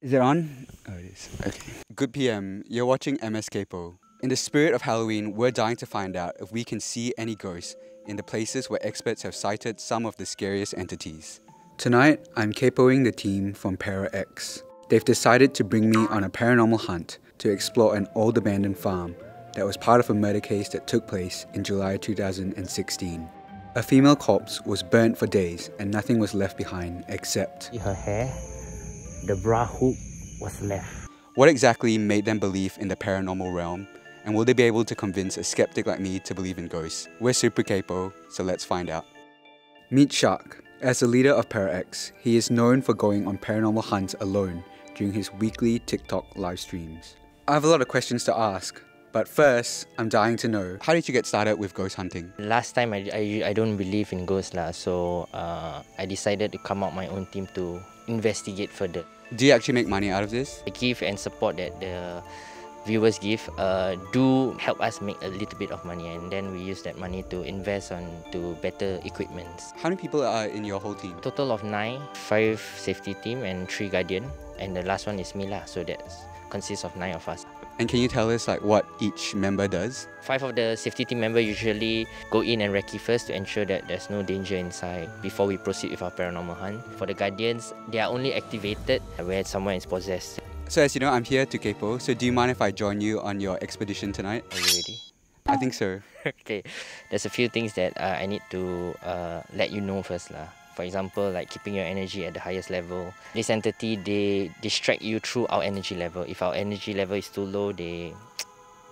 Is it on? Oh, it is. Okay. Good PM, you're watching MS Kaypoh. In the spirit of Halloween, we're dying to find out if we can see any ghosts in the places where experts have cited some of the scariest entities. Tonight, I'm kaypohing the team from Para X. They've decided to bring me on a paranormal hunt to explore an old abandoned farm that was part of a murder case that took place in July 2016. A female corpse was burnt for days and nothing was left behind except her hair. The bra hook was left. What exactly made them believe in the paranormal realm? And will they be able to convince a skeptic like me to believe in ghosts? We're super kaypoh, so let's find out. Meet Shark. As the leader of Para X, he is known for going on paranormal hunts alone during his weekly TikTok live streams. I have a lot of questions to ask, but first, I'm dying to know, how did you get started with ghost hunting? Last time, I don't believe in ghosts, so I decided to come out my own team to investigate further. Do you actually make money out of this? The gift and support that the viewers give do help us make a little bit of money, and then we use that money to invest on to better equipments. How many people are in your whole team? Total of 9, 5 safety team and 3 guardian, and the last one is Mila, so that consists of 9 of us. And can you tell us what each member does? 5 of the safety team members usually go in and recce first to ensure that there's no danger inside before we proceed with our paranormal hunt. For the guardians, they are only activated where someone is possessed. So as you know, I'm here to kaypoh, so do you mind if I join you on your expedition tonight? Are you ready? I think so. Okay, there's a few things that I need to let you know first. For example, keeping your energy at the highest level. This entity, they distract you through our energy level. If our energy level is too low, they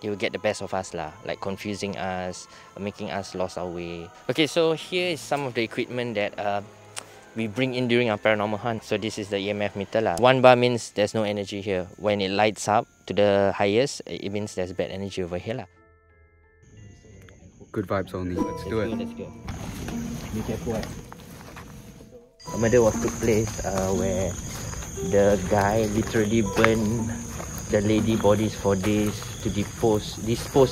will get the best of us, like confusing us, making us lost our way. Okay, so here is some of the equipment that we bring in during our paranormal hunt. So this is the EMF meter. 1 bar means there's no energy here. When it lights up to the highest, it means there's bad energy over here. Good vibes only. Let's do it. Let's go. Be careful. A murder took place where the guy literally burned the lady bodies for days to dispose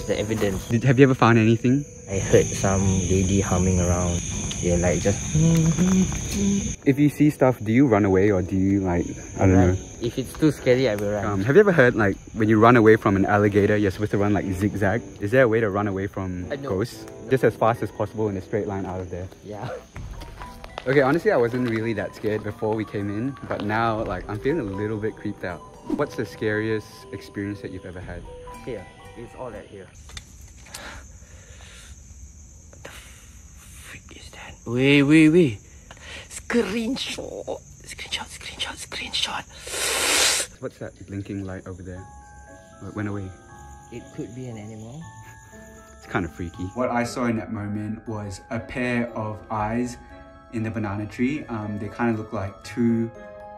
the evidence. Have you ever found anything? I heard some lady humming around. Yeah, just... If you see stuff, do you run away or do you I don't know? If it's too scary, I will run. Have you ever heard when you run away from an alligator, you're supposed to run zigzag? Is there a way to run away from ghosts? No. Just as fast as possible in a straight line out of there. Yeah. Okay, honestly, I wasn't really that scared before we came in, but now, I'm feeling a little bit creeped out. What's the scariest experience that you've ever had? Here. It's all at here. What the freak is that? Wait. Screenshot! Screenshot! What's that blinking light over there? It went away. It could be an animal. It's kind of freaky. What I saw in that moment was a pair of eyes in the banana tree. They kind of look like 2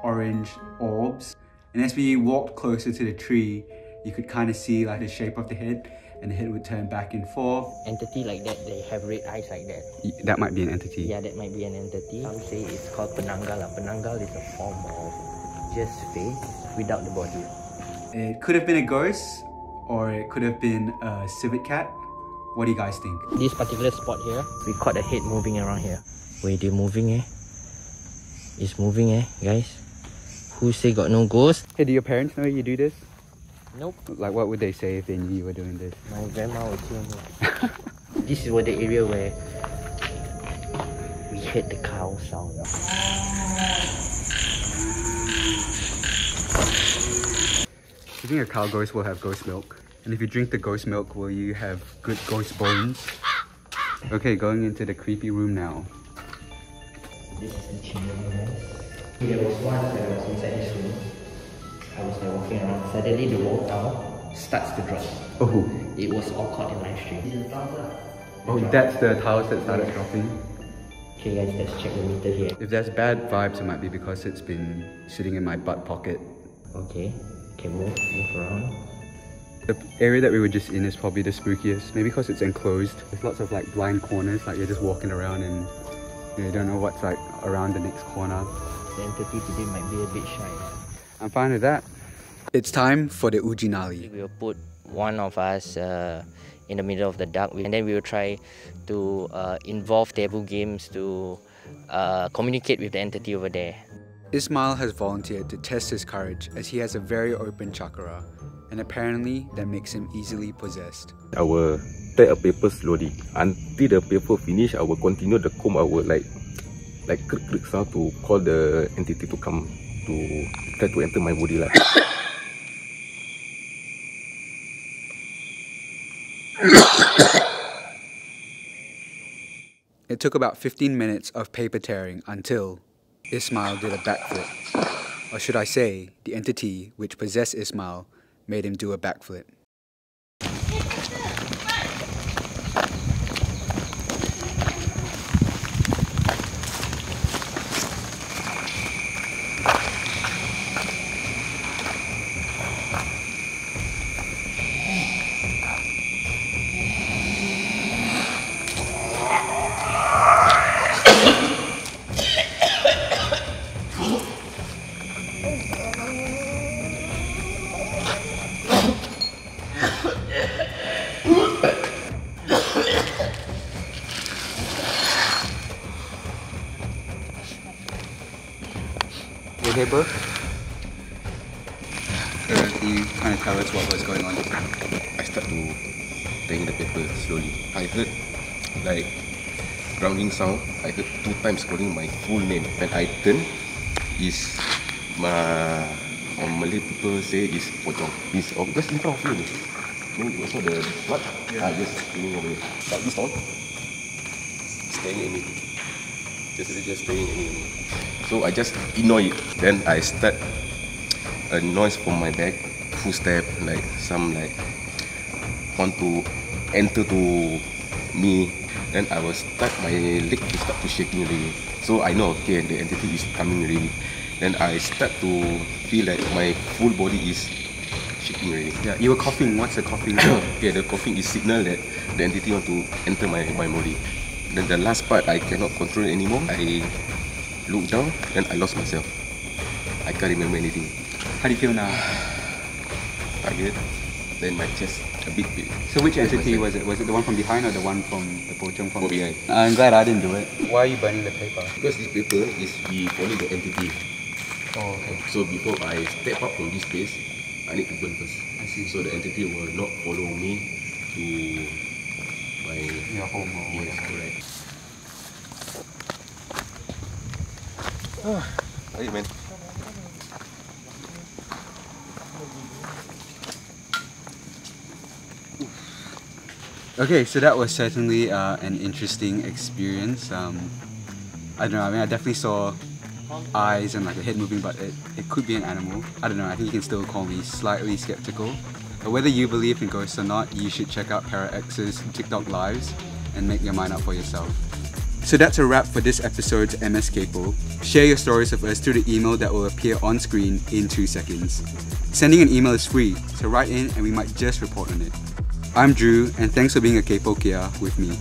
orange orbs. And as we walked closer to the tree, you could kind of see the shape of the head, and the head would turn back and forth. Entity like that, they have red eyes like that. That might be an entity. Yeah, that might be an entity. Some say it's called Penanggal. Penanggal is a form of just face without the body. It could have been a ghost, or it could have been a civet cat. What do you guys think? This particular spot here, we caught a head moving around here. Wait, they're moving, eh? It's moving, eh, guys? Who say got no ghost? Hey, do your parents know you do this? Nope. What would they say if they knew you were doing this? My grandma would kill me. This is the area where we heard the cow sound. You think a cow ghost will have ghost milk? And if you drink the ghost milk, will you have good ghost bones? Okay, going into the creepy room now. This is the children's room. There was once when I was inside this room, I was walking around. Suddenly the wall tower starts to drop. Oh. It was all caught in live stream. Oh, that's the tiles that started dropping. Okay guys, let's check the meter here. If there's bad vibes, it might be because it's been sitting in my butt pocket. Okay, can move around. The area that we were just in is probably the spookiest. Maybe because it's enclosed. There's lots of blind corners, you're just walking around and you don't know what's around the next corner. The entity today might be a bit shy. I'm fine with that. It's time for the Uji Nyali. We'll put one of us in the middle of the dark, and then we will try to involve table games to communicate with the entity over there. Ismail has volunteered to test his courage as he has a very open chakra, and apparently that makes him easily possessed. I will tear a paper slowly. Until the paper finish, I will continue the comb. I will like click click sound to call the entity to come to try to enter my body lah. It took about 15 minutes of paper tearing until Ismail did a backflip. Or should I say, the entity which possessed Ismail made him do a backflip. Neighbor? He kind of tell us what was going on. I start to tear the paper slowly. I heard like grounding sound. I heard 2 times calling my full name. When I turn, is my Malay people say is Pojong. It's just in front of me. Maybe also the what? Yeah. I just leaning over there. But this sound, staring at me. Just staring at me. So I just ignore it. Then I start a noise from my back, footstep, like some like want to enter to me. Then I will start my leg to start to shaking really. So I know okay, the entity is coming really. Then I start to feel like my full body is shaking really. Yeah, you were coughing. What's the coughing? Okay, the coughing is signal that the entity want to enter my body. Then the last part I cannot control anymore. I look down, and I lost myself. I can't remember anything. How do you feel now? Tired. Then my chest a bit big. So which entity was it? Was it the one from behind or the one from the Pojong from behind? I'm glad I didn't do it. Why are you burning the paper? Because this paper is we follow the entity. Oh, okay. So before I step up from this place, I need to burn first. I see. So the entity will not follow me to my home. Yes, correct. Hey man. Okay, so that was certainly an interesting experience. I don't know, I mean I definitely saw eyes and like a head moving, but it could be an animal. I don't know, I think you can still call me slightly skeptical. But whether you believe in ghosts or not, you should check out Para X's TikTok lives and make your mind up for yourself. So that's a wrap for this episode's MS Kaypoh. Share your stories of us through the email that will appear on screen in 2 seconds. Sending an email is free, so write in and we might just report on it. I'm Drew, and thanks for being a Kaypoh Kia with me.